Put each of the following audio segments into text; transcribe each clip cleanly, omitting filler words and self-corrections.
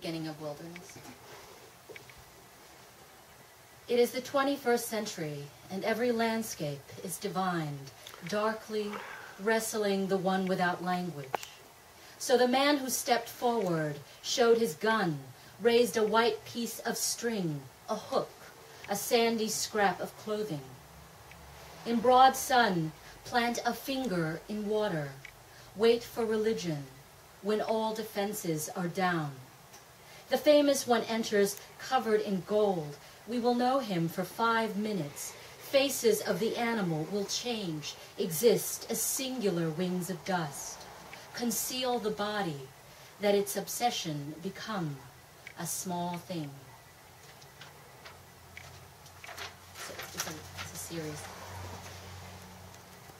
Beginning of wilderness. It is the 21st century, and every landscape is divined, darkly wrestling the one without language. So the man who stepped forward showed his gun, raised a white piece of string, a hook, a sandy scrap of clothing. In broad sun, plant a finger in water, wait for religion when all defenses are down. The famous one enters covered in gold. We will know him for 5 minutes. Faces of the animal will change, exist as singular wings of dust. Conceal the body, that its obsession become a small thing. So it's a series.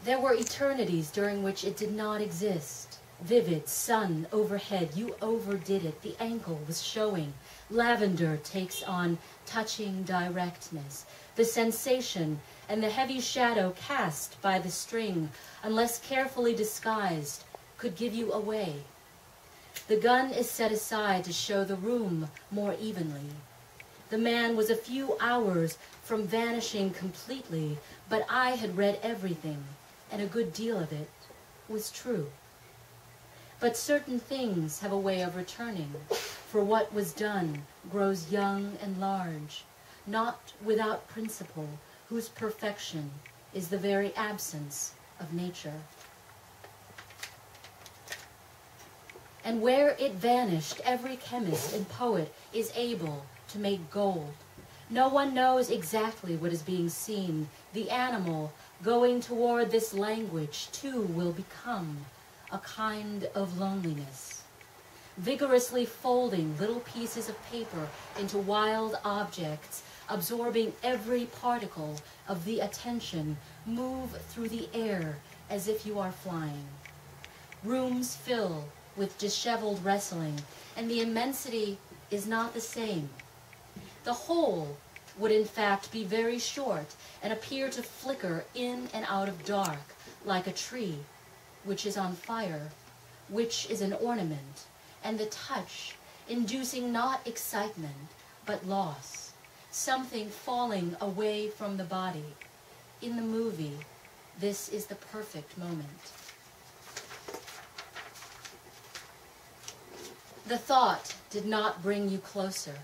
There were eternities during which it did not exist. Vivid sun overhead, you overdid it, the ankle was showing. Lavender takes on touching directness, the sensation and the heavy shadow cast by the string, unless carefully disguised, could give you away. The gun is set aside to show the room more evenly. The man was a few hours from vanishing completely, but I had read everything, and a good deal of it was true. But certain things have a way of returning, for what was done grows young and large, not without principle, whose perfection is the very absence of nature. And where it vanished, every chemist and poet is able to make gold. No one knows exactly what is being seen. The animal going toward this language too will become a kind of loneliness, vigorously folding little pieces of paper into wild objects, absorbing every particle of the attention, move through the air as if you are flying. Rooms fill with disheveled wrestling, and the immensity is not the same. The whole would in fact be very short and appear to flicker in and out of dark like a tree which is on fire, which is an ornament, and the touch, inducing not excitement, but loss, something falling away from the body. In the movie, this is the perfect moment. The thought did not bring you closer.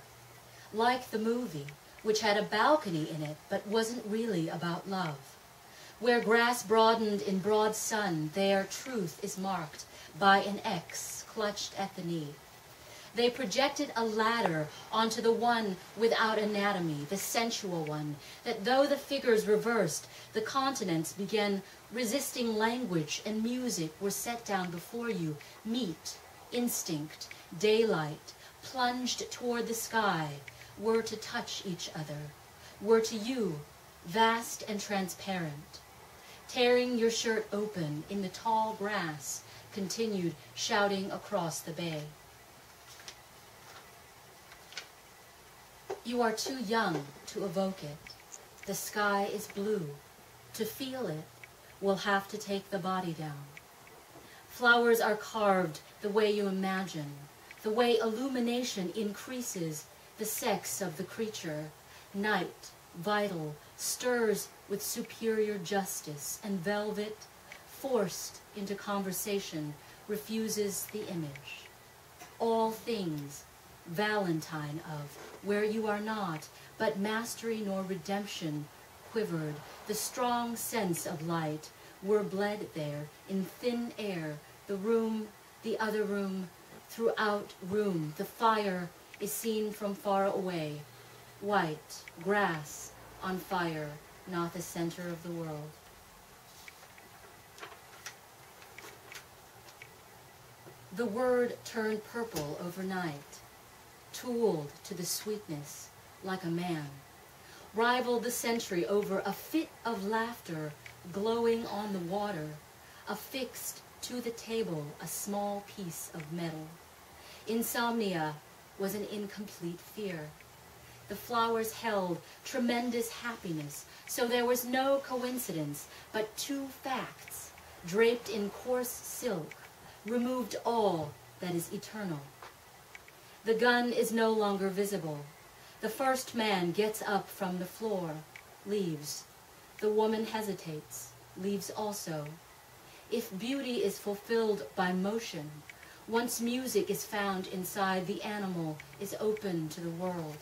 Like the movie, which had a balcony in it, but wasn't really about love. Where grass broadened in broad sun, there truth is marked by an X clutched at the knee. They projected a ladder onto the one without anatomy, the sensual one, that though the figures reversed, the continents began resisting language and music were set down before you, meat, instinct, daylight, plunged toward the sky, were to touch each other, were to you, vast and transparent. Tearing your shirt open in the tall grass, continued shouting across the bay. You are too young to evoke it. The sky is blue. To feel it, we'll have to take the body down. Flowers are carved the way you imagine, the way illumination increases the sex of the creature. Night, vital, stirs with superior justice, and velvet, forced into conversation, refuses the image. All things, valentine of, where you are not, but mastery nor redemption quivered, the strong sense of light, were bled there, in thin air, the room, the other room, throughout room, the fire is seen from far away, white, grass, on fire, not the center of the world. The word turned purple overnight, tooled to the sweetness like a man, rivaled the century over a fit of laughter glowing on the water, affixed to the table a small piece of metal. Insomnia was an incomplete fear. The flowers held tremendous happiness, so there was no coincidence, but two facts, draped in coarse silk, removed all that is eternal. The gun is no longer visible. The first man gets up from the floor, leaves. The woman hesitates, leaves also. If beauty is fulfilled by motion, once music is found inside, the animal is open to the world.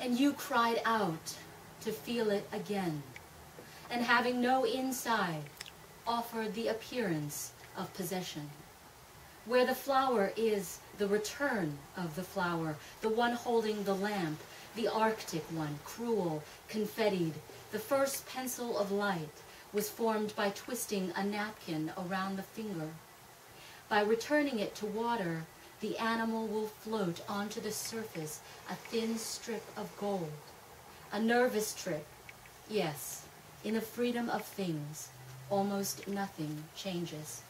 And you cried out to feel it again, and having no inside, offered the appearance of possession. Where the flower is the return of the flower, the one holding the lamp, the Arctic one, cruel, confettied. The first pencil of light was formed by twisting a napkin around the finger. By returning it to water, the animal will float onto the surface, a thin strip of gold. A nervous trip, yes, in the freedom of things, almost nothing changes.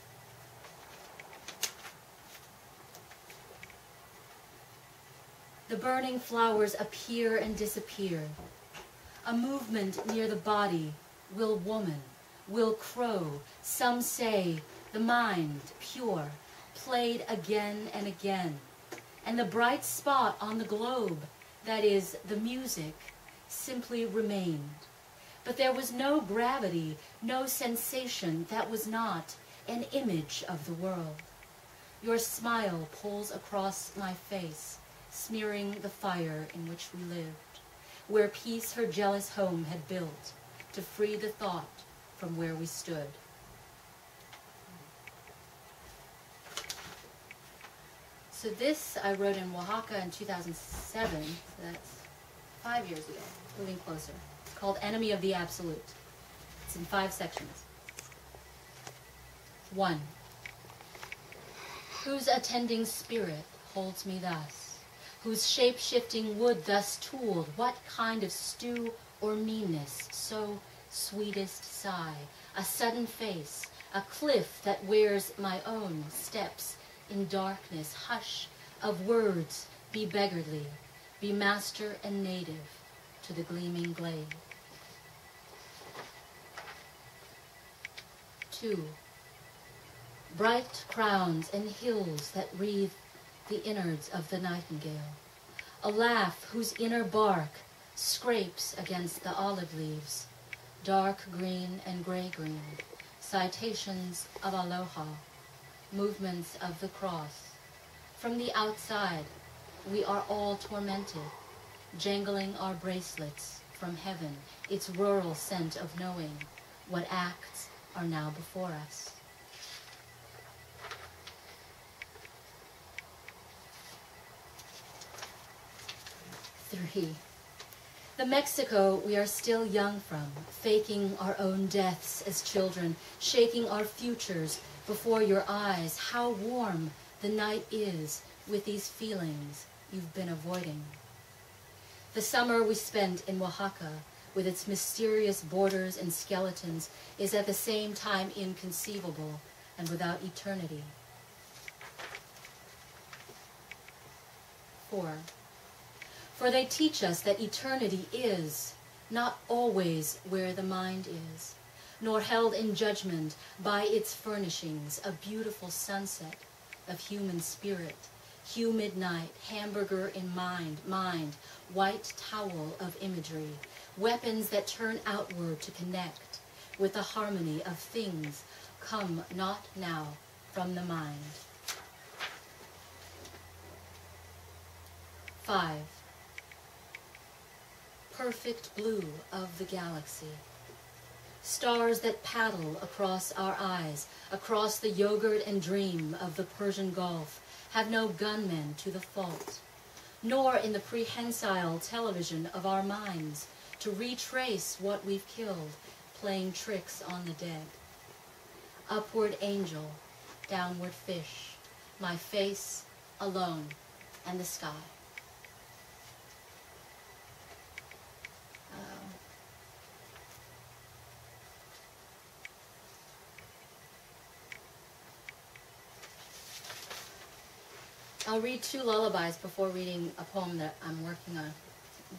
The burning flowers appear and disappear. A movement near the body, will woman, will crow, some say the mind, pure, played again and again, and the bright spot on the globe, that is, the music, simply remained. But there was no gravity, no sensation that was not an image of the world. Your smile pulls across my face, smearing the fire in which we lived, where peace her jealous home had built, to free the thought from where we stood. So this I wrote in Oaxaca in 2007, so that's 5 years ago, moving closer. It's called Enemy of the Absolute. It's in 5 sections. 1. Whose attending spirit holds me thus? Whose shape-shifting wood thus tooled? What kind of stew or meanness? So sweetest sigh, a sudden face, a cliff that wears my own steps. In darkness, hush of words, be beggarly, be master and native to the gleaming glade. 2. Bright crowns and hills that wreathe the innards of the nightingale, a laugh whose inner bark scrapes against the olive leaves, dark green and gray-green, citations of aloha. Movements of the cross. From the outside, we are all tormented, jangling our bracelets from heaven, its rural scent of knowing what acts are now before us. 3. The Mexico we are still young from, faking our own deaths as children, shaking our futures before your eyes, how warm the night is with these feelings you've been avoiding. The summer we spent in Oaxaca, with its mysterious borders and skeletons, is at the same time inconceivable and without eternity. 4. For they teach us that eternity is not always where the mind is, nor held in judgment by its furnishings, a beautiful sunset of human spirit, humid night, hamburger in mind, white towel of imagery, weapons that turn outward to connect with the harmony of things come not now from the mind. 5. Perfect blue of the galaxy. Stars that paddle across our eyes, across the yogurt and dream of the Persian Gulf, have no gunmen to the fault, nor in the prehensile television of our minds to retrace what we've killed, playing tricks on the dead. Upward angel, downward fish, my face alone and the sky. I'll read 2 lullabies before reading a poem that I'm working on.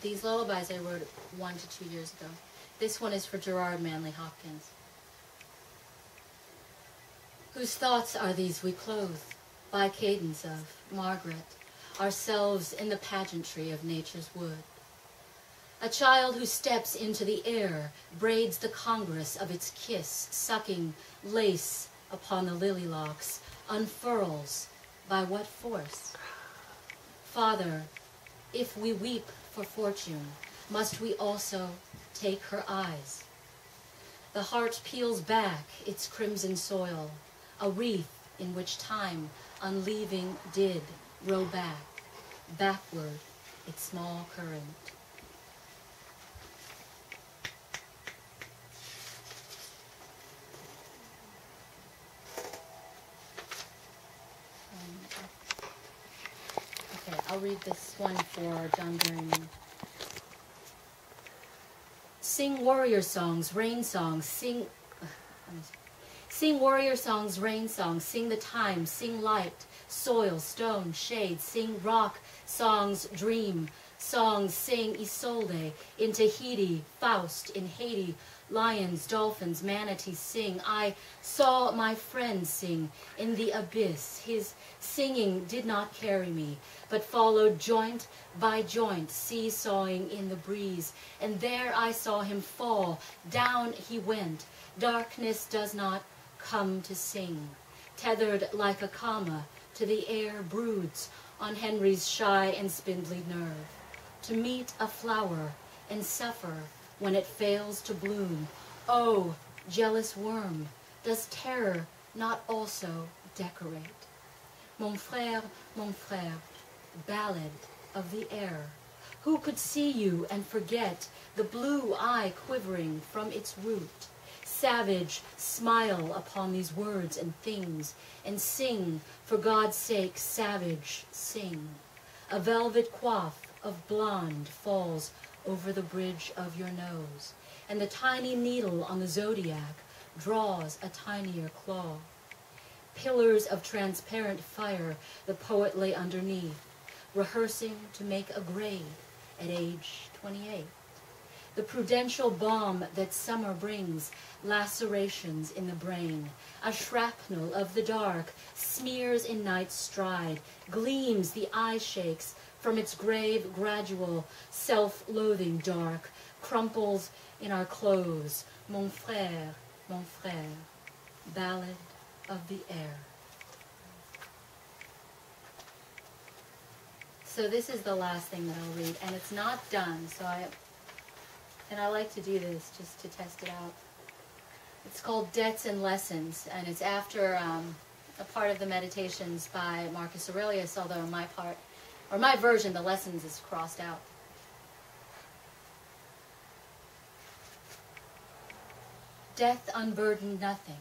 These lullabies I wrote 1 to 2 years ago. This one is for Gerard Manley Hopkins. Whose thoughts are these we clothe? cadence of Margaret, ourselves in the pageantry of nature's wood. A child who steps into the air braids the congress of its kiss, sucking lace upon the lily locks, unfurls by what force? Father, if we weep for fortune, must we also take her eyes? The heart peels back its crimson soil, a wreath in which time, unleaving, did row back, backward its small current. Okay, I'll read this one for John Berryman. Sing warrior songs, rain songs, sing... Sing warrior songs, rain songs, sing the time, sing light, soil, stone, shade, sing rock, songs, dream, songs, sing Isolde, in Tahiti, Faust, in Haiti, lions, dolphins, manatees, sing, I saw my friend sing in the abyss, his singing did not carry me, but followed joint by joint, seesawing in the breeze, and there I saw him fall, down he went, darkness does not come to sing, tethered like a comma to the air broods on Henry's shy and spindly nerve, to meet a flower and suffer when it fails to bloom. Oh, jealous worm, does terror not also decorate? Mon frère, ballad of the air, who could see you and forget the blue eye quivering from its root? Savage, smile upon these words and things, and sing, for God's sake, savage, sing. A velvet coif of blonde falls over the bridge of your nose, and the tiny needle on the zodiac draws a tinier claw. Pillars of transparent fire the poet lay underneath, rehearsing to make a grade at age 28. The prudential balm that summer brings, lacerations in the brain, a shrapnel of the dark, smears in night's stride, gleams the eye shakes from its grave gradual, self-loathing dark, crumples in our clothes, mon frère, ballad of the air. So this is the last thing that I'll read, and it's not done, so I like to do this just to test it out. It's called Debts and Lessons, and it's after a part of the meditations by Marcus Aurelius, although my part, or my version, the lessons is crossed out. Death unburdened nothing,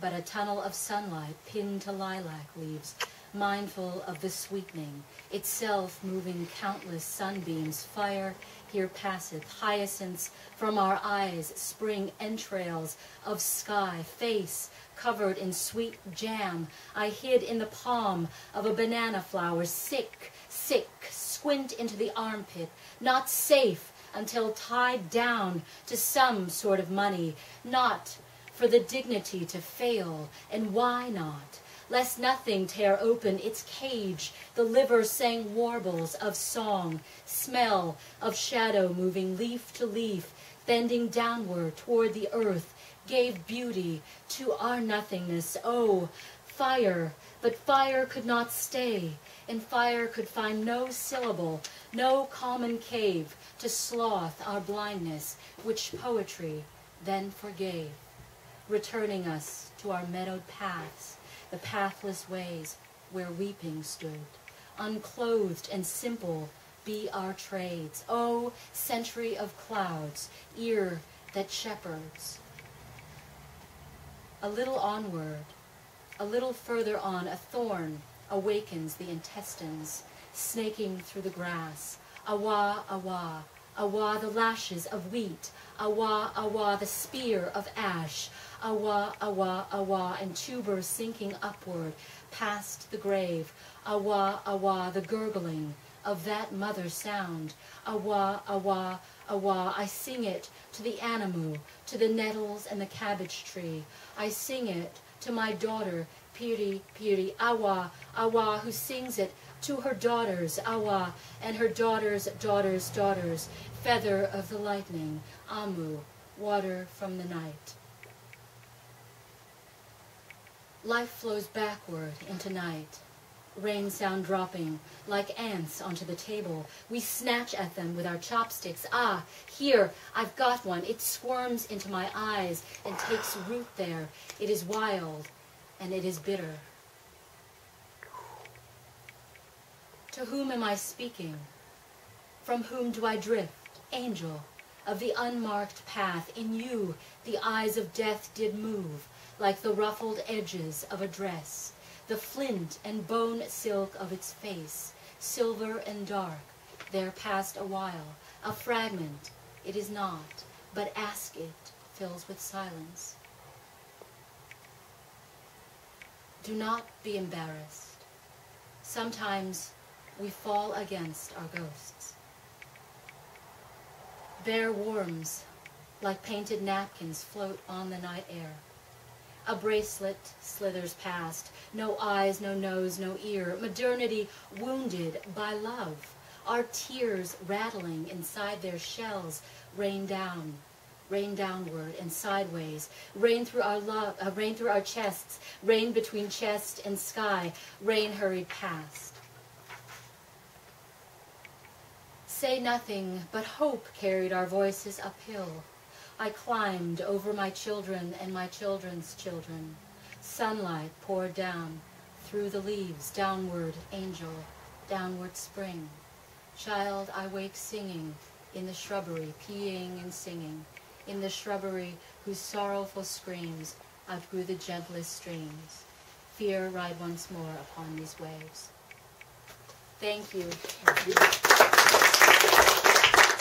but a tunnel of sunlight pinned to lilac leaves, mindful of the sweetening, itself moving countless sunbeams, fire here passeth, hyacinths from our eyes, spring entrails of sky, face covered in sweet jam, I hid in the palm of a banana flower, sick, sick, squint into the armpit, not safe until tied down to some sort of money, not for the dignity to fail, and why not? Lest nothing tear open its cage, the liver sang warbles of song, smell of shadow moving leaf to leaf, bending downward toward the earth, gave beauty to our nothingness. Oh, fire, but fire could not stay, and fire could find no syllable, no common cave to sloth our blindness, which poetry then forgave, returning us to our meadowed paths, the pathless ways where weeping stood, unclothed and simple be our trades. O century of clouds, ear that shepherds. A little onward, a little further on, a thorn awakens the intestines, snaking through the grass. Awa, awa, awa the lashes of wheat, awa, awa the spear of ash, awa, awa, awa, and tubers sinking upward past the grave, awa, awa, the gurgling of that mother sound, awa, awa, awa, I sing it to the animal, to the nettles and the cabbage tree, I sing it to my daughter Piri, Piri, Awa, Awa, who sings it to her daughters, Awa, and her daughters' daughters' daughters, feather of the lightning, Amu, water from the night. Life flows backward into night. Rain sound dropping, like ants onto the table. We snatch at them with our chopsticks. Ah, here, I've got one. It squirms into my eyes and takes root there. It is wild, and it is bitter. To whom am I speaking? From whom do I drift? Angel of the unmarked path, in you the eyes of death did move, like the ruffled edges of a dress. The flint and bone silk of its face, silver and dark, there passed a while, a fragment, it is not, but ask it, fills with silence. Do not be embarrassed. Sometimes we fall against our ghosts. Bare worms, like painted napkins, float on the night air. A bracelet slithers past, no eyes, no nose, no ear, modernity wounded by love. Our tears rattling inside their shells rain downward and sideways, rain through our rain through our chests, rain between chest and sky, rain hurried past. Say nothing, but hope carried our voices uphill. I climbed over my children and my children's children. Sunlight poured down through the leaves, downward angel, downward spring. Child, I wake singing in the shrubbery, peeing and singing. In the shrubbery whose sorrowful screams outgrew the gentlest streams. Fear ride once more upon these waves. Thank you.